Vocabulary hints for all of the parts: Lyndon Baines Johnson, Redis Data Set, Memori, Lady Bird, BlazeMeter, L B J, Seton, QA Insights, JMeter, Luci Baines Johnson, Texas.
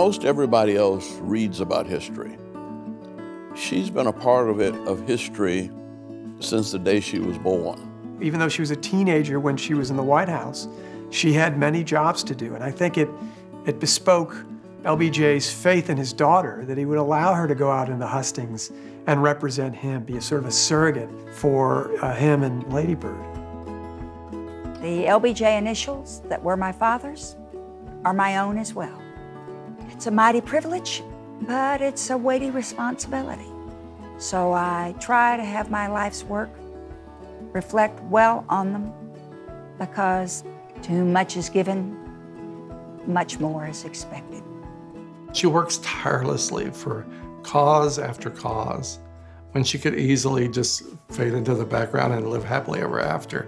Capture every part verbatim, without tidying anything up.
most everybody else reads about history, she's been a part of it, of history, since the day she was born. Even though she was a teenager when she was in the White House, she had many jobs to do, and I think it, it bespoke L B J's faith in his daughter, that he would allow her to go out in the hustings and represent him, be a sort of a surrogate for uh, him and Lady Bird. The L B J initials that were my father's are my own as well. It's a mighty privilege, but it's a weighty responsibility. So I try to have my life's work reflect well on them, because to whom much is given, much more is expected. She works tirelessly for cause after cause, when she could easily just fade into the background and live happily ever after.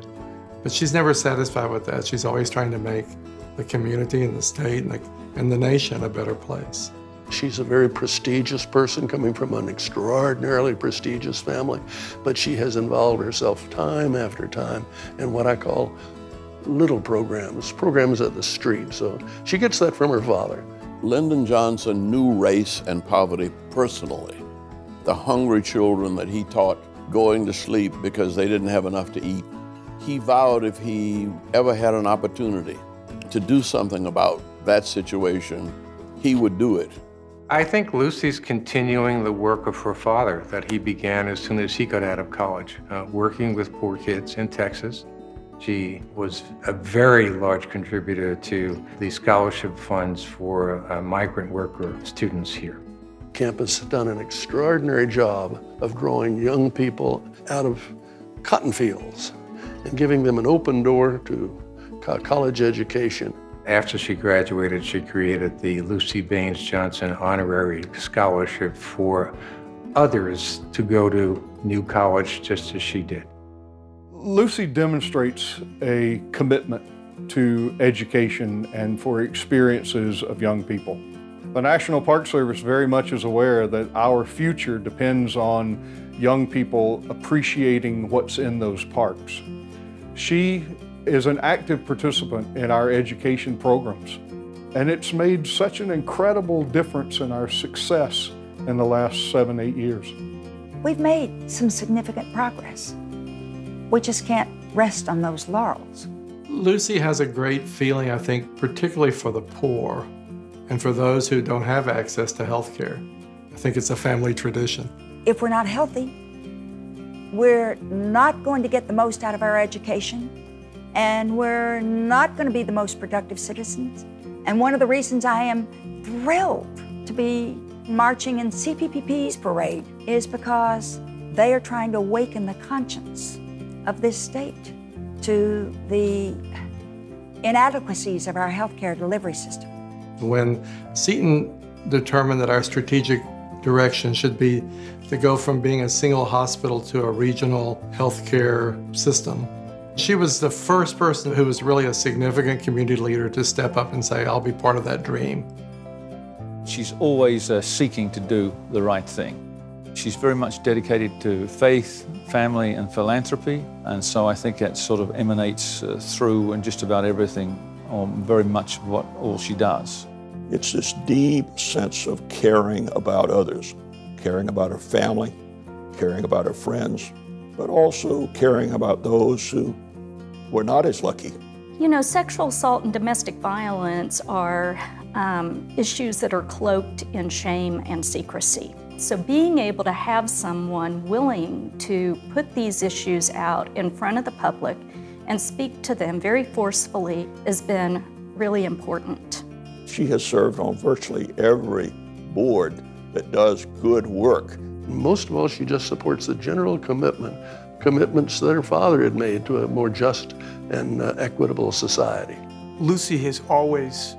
But she's never satisfied with that. She's always trying to make the community and the state and the, and the nation a better place. She's a very prestigious person coming from an extraordinarily prestigious family, but she has involved herself time after time in what I call little programs, programs at the street. So she gets that from her father. Lyndon Johnson knew race and poverty personally. The hungry children that he taught going to sleep because they didn't have enough to eat. He vowed if he ever had an opportunity to do something about that situation, he would do it. I think Luci's continuing the work of her father that he began as soon as he got out of college, uh, working with poor kids in Texas. She was a very large contributor to the scholarship funds for uh, migrant worker students here. Campus has done an extraordinary job of growing young people out of cotton fields and giving them an open door to co college education. After she graduated, she created the Luci Baines Johnson Honorary Scholarship for others to go to New College just as she did. Luci demonstrates a commitment to education and for experiences of young people. The National Park Service very much is aware that our future depends on young people appreciating what's in those parks. She is an active participant in our education programs, and it's made such an incredible difference in our success in the last seven, eight years. We've made some significant progress. We just can't rest on those laurels. Luci has a great feeling, I think, particularly for the poor and for those who don't have access to health care. I think it's a family tradition. If we're not healthy, we're not going to get the most out of our education, and we're not going to be the most productive citizens. And one of the reasons I am thrilled to be marching in C P P P's parade is because they are trying to awaken the conscience of this state to the inadequacies of our healthcare delivery system. When Seton determined that our strategic direction should be to go from being a single hospital to a regional healthcare system, she was the first person who was really a significant community leader to step up and say, I'll be part of that dream. She's always uh, seeking to do the right thing. She's very much dedicated to faith, family, and philanthropy, and so I think that sort of emanates uh, through in just about everything, or very much what all she does. It's this deep sense of caring about others, caring about her family, caring about her friends, but also caring about those who were not as lucky. You know, sexual assault and domestic violence are um, issues that are cloaked in shame and secrecy. So being able to have someone willing to put these issues out in front of the public and speak to them very forcefully has been really important. She has served on virtually every board that does good work. Most of all, she just supports the general commitment, commitments that her father had made to a more just and uh, equitable society. Luci has always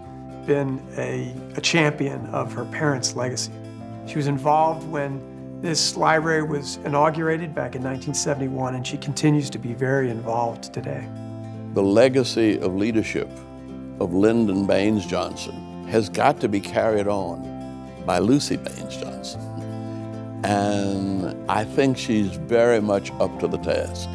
been a, a champion of her parents' legacy. She was involved when this library was inaugurated back in nineteen seventy-one, and she continues to be very involved today. The legacy of leadership of Lyndon Baines Johnson has got to be carried on by Luci Baines Johnson. And I think she's very much up to the task.